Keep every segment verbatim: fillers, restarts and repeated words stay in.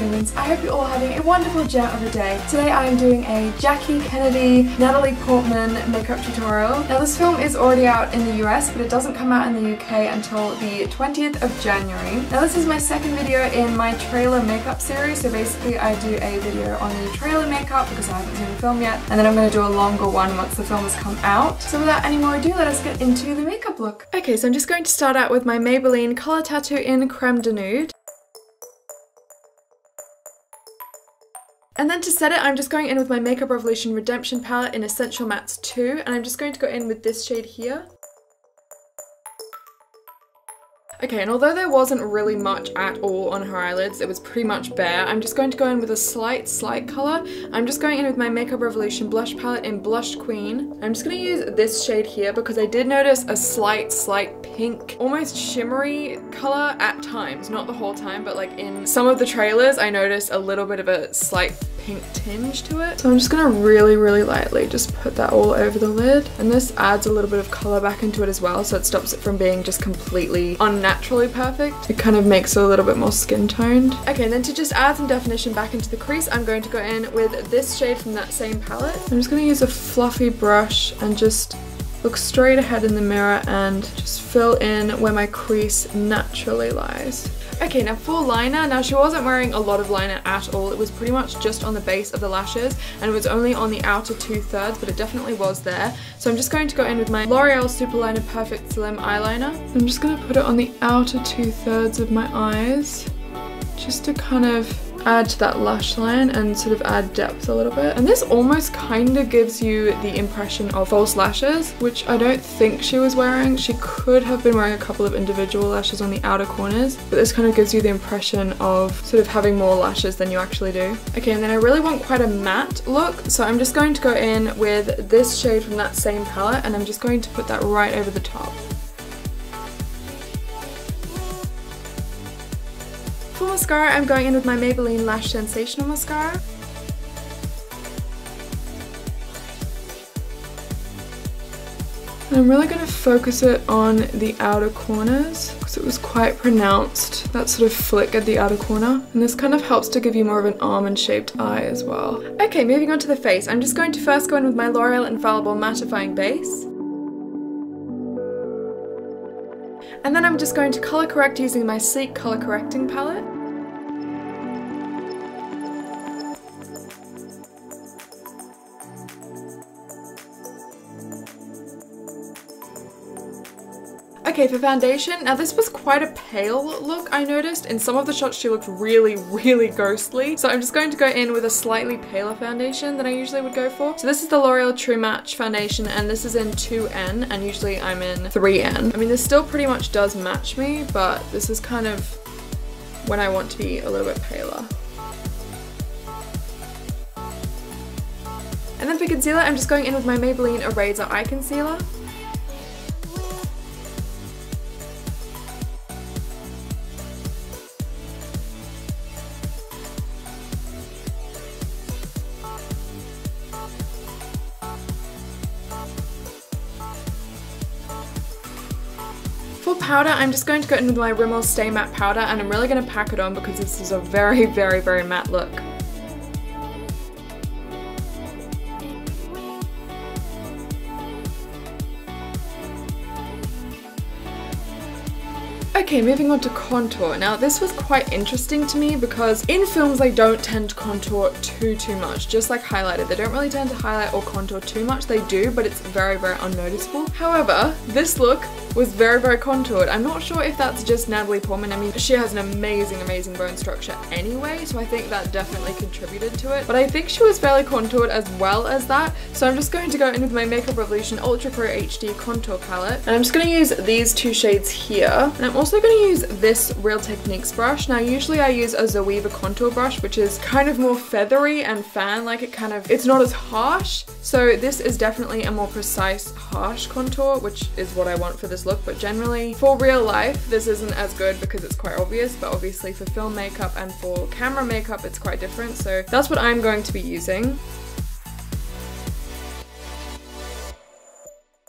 humans. I hope you're all having a wonderful gem of a day. Today I am doing a Jackie Kennedy, Natalie Portman makeup tutorial. Now this film is already out in the U S, but it doesn't come out in the U K until the twentieth of January. Now this is my second video in my trailer makeup series, so basically I do a video on the trailer makeup because I haven't seen the film yet, and then I'm going to do a longer one once the film has come out. So without any more ado, let us get into the makeup look. Okay, so I'm just going to start out with my Maybelline Color Tattoo in Creme de Nude. And then to set it, I'm just going in with my Makeup Revolution Redemption palette in Essential Mattes two, and I'm just going to go in with this shade here. Okay, and although there wasn't really much at all on her eyelids, it was pretty much bare, I'm just going to go in with a slight, slight colour. I'm just going in with my Makeup Revolution Blush palette in Blush Queen. I'm just going to use this shade here because I did notice a slight, slight pink, almost shimmery colour at times. Not the whole time, but like in some of the trailers, I noticed a little bit of a slight pink tinge to it. So I'm just going to really, really lightly just put that all over the lid. And this adds a little bit of colour back into it as well, so it stops it from being just completely unnatural. Naturally perfect. It kind of makes it a little bit more skin toned. Okay, and then to just add some definition back into the crease, I'm going to go in with this shade from that same palette. I'm just going to use a fluffy brush and just look straight ahead in the mirror and just fill in where my crease naturally lies. Okay, now for liner, now she wasn't wearing a lot of liner at all. It was pretty much just on the base of the lashes and it was only on the outer two-thirds, but it definitely was there. So I'm just going to go in with my L'Oreal Superliner Perfect Slim Eyeliner. I'm just going to put it on the outer two-thirds of my eyes just to kind of add to that lash line and sort of add depth a little bit. And this almost kind of gives you the impression of false lashes, which I don't think she was wearing. She could have been wearing a couple of individual lashes on the outer corners, but this kind of gives you the impression of sort of having more lashes than you actually do. Okay, and then I really want quite a matte look, so I'm just going to go in with this shade from that same palette and I'm just going to put that right over the top. For mascara, I'm going in with my Maybelline Lash Sensational Mascara. And I'm really going to focus it on the outer corners because it was quite pronounced, that sort of flick at the outer corner. And this kind of helps to give you more of an almond-shaped eye as well. Okay, moving on to the face. I'm just going to first go in with my L'Oreal Infallible Mattifying Base. And then I'm just going to colour correct using my Sleek colour correcting palette. Okay, for foundation, now this was quite a pale look I noticed. In some of the shots she looked really, really ghostly. So I'm just going to go in with a slightly paler foundation than I usually would go for. So this is the L'Oreal True Match foundation and this is in two N and usually I'm in three N. I mean, this still pretty much does match me, but this is kind of when I want to be a little bit paler. And then for concealer, I'm just going in with my Maybelline Eraser Eye Concealer. For powder, I'm just going to go in with my Rimmel Stay Matte Powder and I'm really going to pack it on because this is a very, very, very matte look. Okay, moving on to contour. Now this was quite interesting to me because in films they don't tend to contour too too much, just like highlighter. They don't really tend to highlight or contour too much. They do, but it's very, very unnoticeable. However, this look was very, very contoured. I'm not sure if that's just Natalie Portman. I mean, she has an amazing, amazing bone structure anyway, so I think that definitely contributed to it. But I think she was fairly contoured as well as that, so I'm just going to go in with my Makeup Revolution Ultra Pro H D Contour Palette. And I'm just going to use these two shades here. And I'm also going to use this Real Techniques brush. Now usually I use a Zoeva contour brush, which is kind of more feathery and fan like. It kind of, it's not as harsh, so this is definitely a more precise harsh contour, which is what I want for this look. But generally for real life this isn't as good because it's quite obvious, but obviously for film makeup and for camera makeup it's quite different, so that's what I'm going to be using.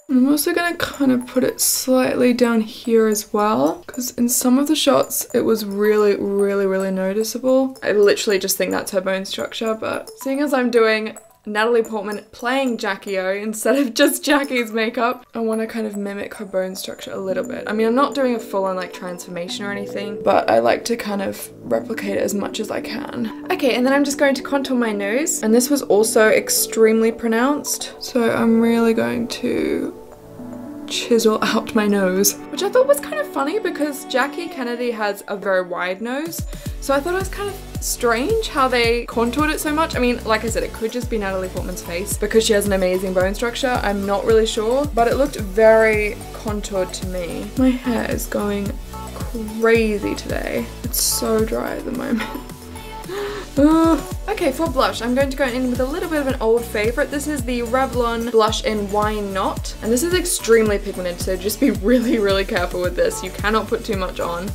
I'm I'm also going to kind of put it slightly down here as well, because in some of the shots it was really, really, really noticeable. I literally just think that's her bone structure, but seeing as I'm doing Natalie Portman playing Jackie O instead of just Jackie's makeup, I want to kind of mimic her bone structure a little bit. I mean, I'm not doing a full-on like transformation or anything, but I like to kind of replicate it as much as I can. Okay, and then I'm just going to contour my nose, and this was also extremely pronounced, so I'm really going to chisel out my nose, which I thought was kind of funny because Jackie Kennedy has a very wide nose, so I thought it was kind of strange how they contoured it so much. I mean, like I said, it could just be Natalie Portman's face because she has an amazing bone structure. I'm not really sure, but it looked very contoured to me. My hair is going crazy today. It's so dry at the moment. Ugh. Okay, for blush, I'm going to go in with a little bit of an old favorite. This is the Revlon blush in Why Not? And this is extremely pigmented, so just be really, really careful with this. You cannot put too much on.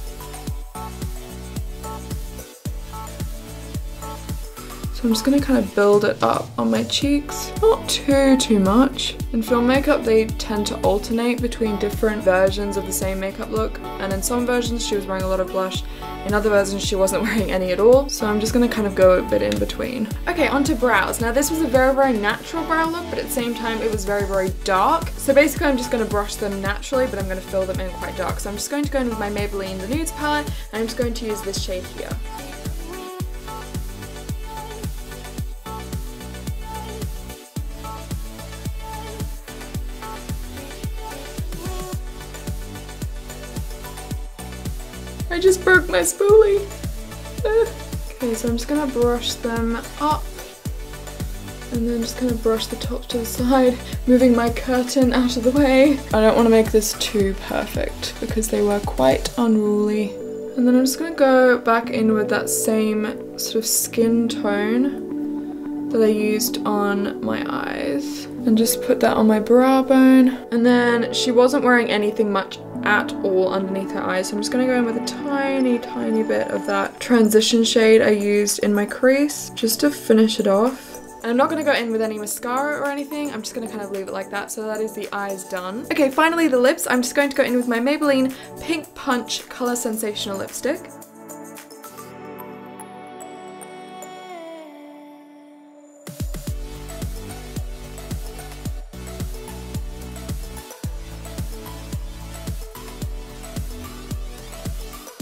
So I'm just gonna kind of build it up on my cheeks. Not too, too much. In film makeup, they tend to alternate between different versions of the same makeup look. And in some versions, she was wearing a lot of blush. In other versions, she wasn't wearing any at all. So I'm just gonna kind of go a bit in between. Okay, onto brows. Now this was a very, very natural brow look, but at the same time, it was very, very dark. So basically, I'm just gonna brush them naturally, but I'm gonna fill them in quite dark. So I'm just going to go in with my Maybelline The Nudes palette, and I'm just going to use this shade here. I just broke my spoolie. Uh. Okay, so I'm just gonna brush them up and then just kind of brush the top to the side, moving my curtain out of the way. I don't want to make this too perfect because they were quite unruly. And then I'm just gonna go back in with that same sort of skin tone that I used on my eyes and just put that on my brow bone. And then she wasn't wearing anything much at all underneath her eyes, so I'm just going to go in with a tiny tiny bit of that transition shade I used in my crease just to finish it off. And I'm not going to go in with any mascara or anything, I'm just going to kind of leave it like that. So that is the eyes done. Okay, finally the lips. I'm just going to go in with my Maybelline Pink Punch Color Sensational lipstick.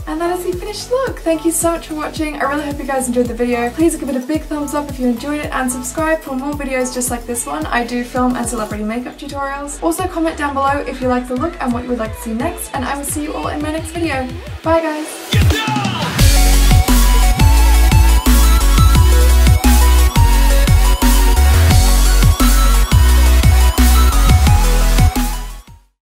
And that is the finished look. Thank you so much for watching. I really hope you guys enjoyed the video. Please give it a big thumbs up if you enjoyed it and subscribe for more videos just like this one. I do film and celebrity makeup tutorials. Also comment down below if you like the look and what you would like to see next, and I will see you all in my next video. Bye guys!